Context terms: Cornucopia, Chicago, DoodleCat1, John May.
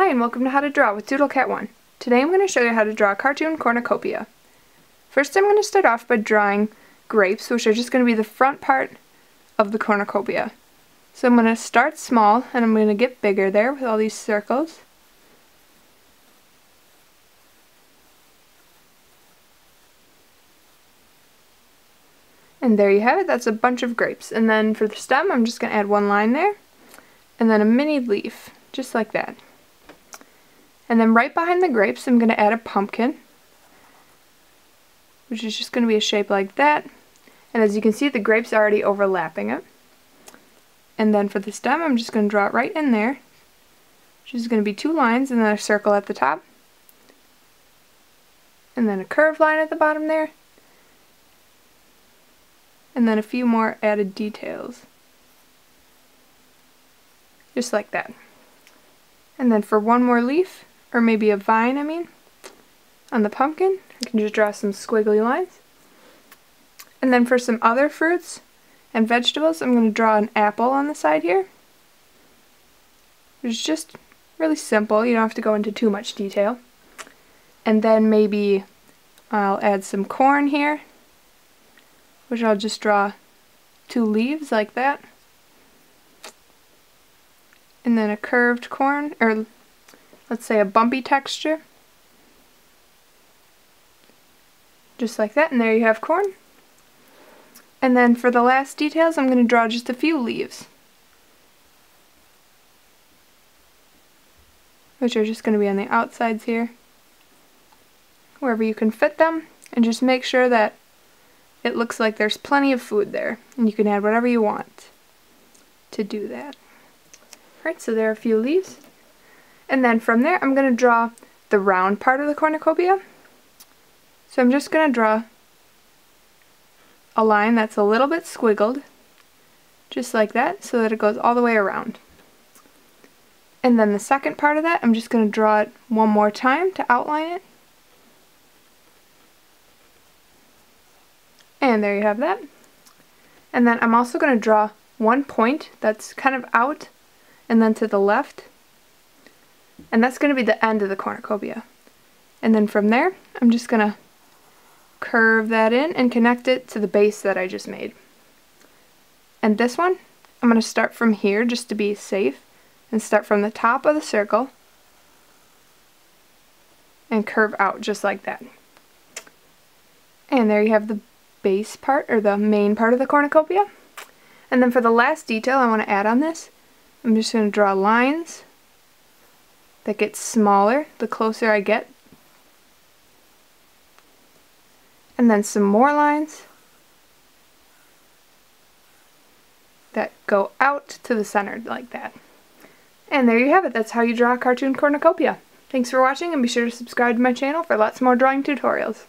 Hi and welcome to How to Draw with DoodleCat1. Today I'm going to show you how to draw a cartoon cornucopia. First I'm going to start off by drawing grapes, which are just going to be the front part of the cornucopia. So I'm going to start small and I'm going to get bigger there with all these circles. And there you have it, that's a bunch of grapes. And then for the stem I'm just going to add one line there and then a mini leaf, just like that. And then right behind the grapes I'm going to add a pumpkin, which is just going to be a shape like that, and as you can see the grapes are already overlapping it. And then for the stem I'm just going to draw it right in there, which is going to be two lines and then a circle at the top and then a curved line at the bottom there and then a few more added details, just like that. And then for one more leaf, or maybe a vine, on the pumpkin, I can just draw some squiggly lines. And then for some other fruits and vegetables, I'm going to draw an apple on the side here, which is just really simple. You don't have to go into too much detail. And then maybe I'll add some corn here, which I'll just draw two leaves like that. And then a curved corn, or let's say a bumpy texture, just like that, and there you have corn. And then for the last details I'm going to draw just a few leaves, which are just going to be on the outsides here, wherever you can fit them, and just make sure that it looks like there's plenty of food there, and you can add whatever you want to do that. Alright, so there are a few leaves. And then from there I'm going to draw the round part of the cornucopia. So I'm just going to draw a line that's a little bit squiggled, just like that, so that it goes all the way around. And then the second part of that, I'm just going to draw it one more time to outline it. And there you have that. And then I'm also going to draw one point that's kind of out and then to the left, and that's going to be the end of the cornucopia. And then from there I'm just going to curve that in and connect it to the base that I just made. And this one I'm going to start from here just to be safe and start from the top of the circle and curve out just like that. And there you have the base part, or the main part of the cornucopia. And then for the last detail I want to add on this, I'm just going to draw lines that get smaller the closer I get, and then some more lines that go out to the center like that. And there you have it, that's how you draw a cartoon cornucopia. Thanks for watching, and be sure to subscribe to my channel for lots more drawing tutorials.